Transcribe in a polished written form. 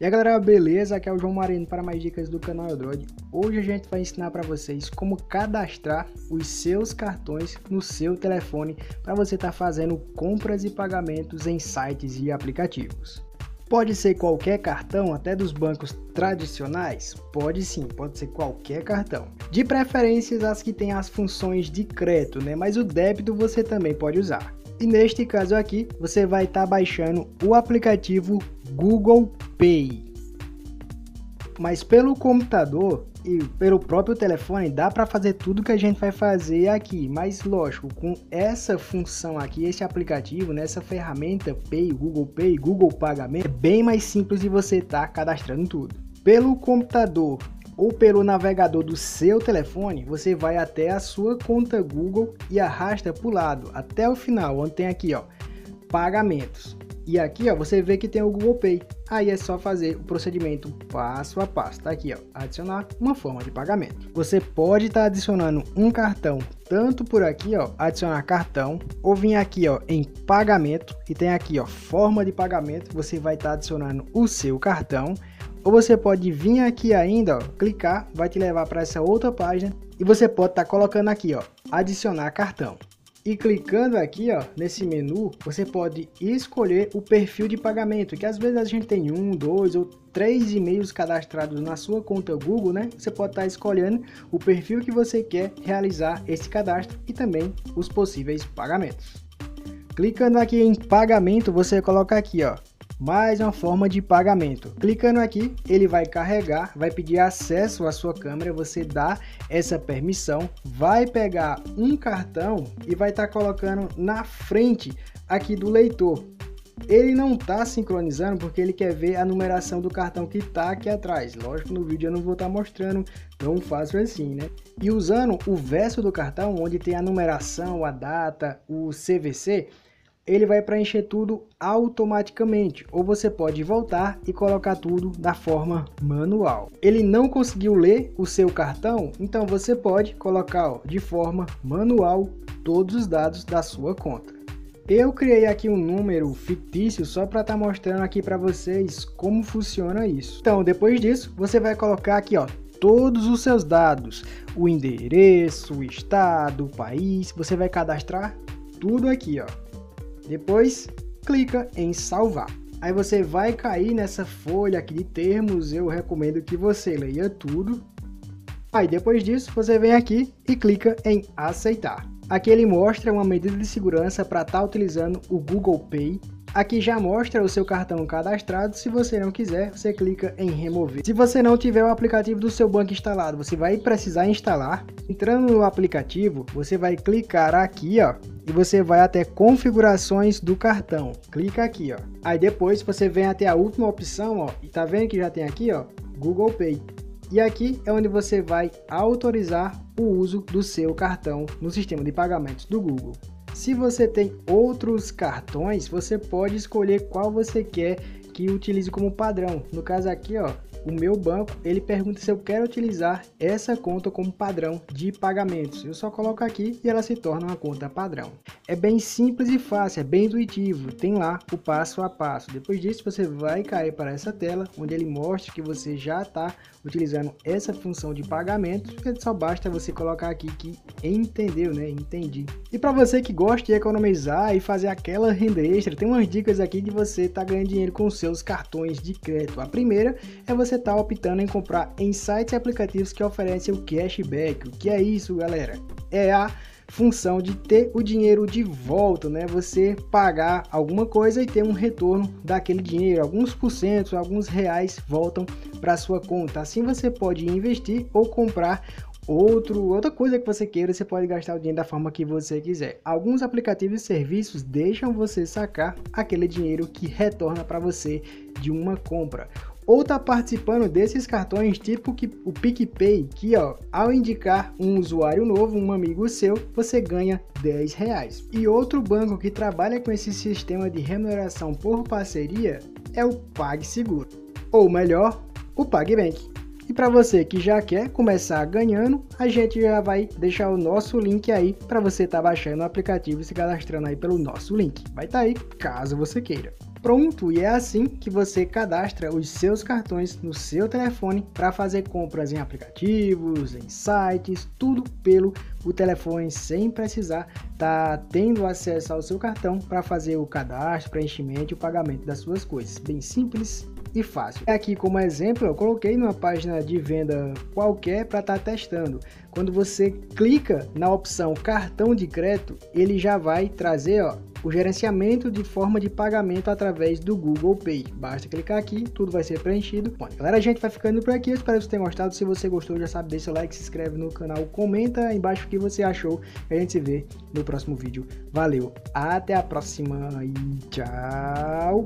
E aí galera, beleza? Aqui é o João Mariano para mais dicas do canal IODROID. Hoje a gente vai ensinar para vocês como cadastrar os seus cartões no seu telefone para você estar fazendo compras e pagamentos em sites e aplicativos. Pode ser qualquer cartão, até dos bancos tradicionais? Pode sim, pode ser qualquer cartão. De preferência as que têm as funções de crédito, né? Mas o débito você também pode usar. E neste caso aqui, você vai estar baixando o aplicativo Google Pay. Mas pelo computador e pelo próprio telefone dá para fazer tudo que a gente vai fazer aqui, mas lógico, com essa função aqui, esse aplicativo, nessa ferramenta Pay, Google Pagamento, é bem mais simples de você estar cadastrando tudo. Pelo computador ou pelo navegador do seu telefone, você vai até a sua conta Google e arrasta para o lado até o final, onde tem aqui ó, pagamentos. E aqui ó, você vê que tem o Google Pay, aí é só fazer o procedimento passo a passo, tá aqui ó, adicionar uma forma de pagamento. Você pode estar adicionando um cartão, tanto por aqui ó, adicionar cartão, ou vir aqui ó, em pagamento, e tem aqui ó, forma de pagamento, você vai estar adicionando o seu cartão, ou você pode vir aqui ainda, ó, clicar, vai te levar para essa outra página, e você pode estar colocando aqui ó, adicionar cartão. E clicando aqui ó, nesse menu, você pode escolher o perfil de pagamento, que às vezes a gente tem 1, 2 ou 3 e-mails cadastrados na sua conta Google, né? Você pode estar escolhendo o perfil que você quer realizar esse cadastro e também os possíveis pagamentos. Clicando aqui em pagamento, você coloca aqui ó, mais uma forma de pagamento. Clicando aqui, ele vai carregar, vai pedir acesso à sua câmera, você dá essa permissão, vai pegar um cartão e vai estar colocando na frente aqui do leitor. Ele não está sincronizando porque ele quer ver a numeração do cartão que está aqui atrás. Lógico, no vídeo eu não vou estar mostrando tão fácil assim, né? E usando o verso do cartão, onde tem a numeração, a data, o CVC, ele vai preencher tudo automaticamente, ou você pode voltar e colocar tudo da forma manual. Ele não conseguiu ler o seu cartão, então você pode colocar ó, de forma manual todos os dados da sua conta. Eu criei aqui um número fictício só para estar mostrando aqui para vocês como funciona isso. Então depois disso você vai colocar aqui ó, todos os seus dados, o endereço, o estado, o país, você vai cadastrar tudo aqui ó. Depois, clica em salvar. Aí você vai cair nessa folha aqui de termos, eu recomendo que você leia tudo. Aí depois disso, você vem aqui e clica em aceitar. Aqui ele mostra uma medida de segurança para estar utilizando o Google Pay. Aqui já mostra o seu cartão cadastrado, se você não quiser, você clica em remover. Se você não tiver o aplicativo do seu banco instalado, você vai precisar instalar. Entrando no aplicativo, você vai clicar aqui ó, e você vai até configurações do cartão. Clica aqui ó, aí depois você vem até a última opção ó, e tá vendo que já tem aqui ó, Google Pay. E aqui é onde você vai autorizar o uso do seu cartão no sistema de pagamentos do Google. Se você tem outros cartões, você pode escolher qual você quer que utilize como padrão. No caso aqui, ó, o meu banco, ele pergunta se eu quero utilizar essa conta como padrão de pagamentos. Eu só coloco aqui e ela se torna uma conta padrão. É bem simples e fácil, é bem intuitivo, tem lá o passo a passo. Depois disso, você vai cair para essa tela, onde ele mostra que você já está utilizando essa função de pagamento, porque só basta você colocar aqui que entendeu, né? Entendi. E para você que gosta de economizar e fazer aquela renda extra, tem umas dicas aqui de você tá ganhando dinheiro com seus cartões de crédito. A primeira é você tá optando em comprar em sites e aplicativos que oferecem o cashback. O que é isso, galera? É a função de ter o dinheiro de volta, né? Você pagar alguma coisa e ter um retorno daquele dinheiro, alguns porcentos, alguns reais voltam para sua conta. Assim você pode investir ou comprar outra coisa que você queira, você pode gastar o dinheiro da forma que você quiser. Alguns aplicativos e serviços deixam você sacar aquele dinheiro que retorna para você de uma compra. Ou tá participando desses cartões tipo o PicPay, que ó, ao indicar um usuário novo, um amigo seu, você ganha 10 reais. E outro banco que trabalha com esse sistema de remuneração por parceria é o PagSeguro, ou melhor, o PagBank. E para você que já quer começar ganhando, a gente já vai deixar o nosso link aí para você tá baixando o aplicativo e se cadastrando aí pelo nosso link. Vai tá aí, caso você queira. Pronto, e é assim que você cadastra os seus cartões no seu telefone para fazer compras em aplicativos, em sites, tudo pelo o telefone, sem precisar estar tendo acesso ao seu cartão para fazer o cadastro, preenchimento e o pagamento das suas coisas. Bem simples e fácil. Aqui como exemplo eu coloquei numa página de venda qualquer para estar testando. Quando você clica na opção cartão de crédito, ele já vai trazer o gerenciamento de forma de pagamento através do Google Pay. Basta clicar aqui, tudo vai ser preenchido. Bom, galera, a gente vai ficando por aqui. Eu espero que você tenha gostado. Se você gostou, já sabe, deixa seu like, se inscreve no canal, comenta aí embaixo o que você achou. A gente se vê no próximo vídeo. Valeu, até a próxima e tchau!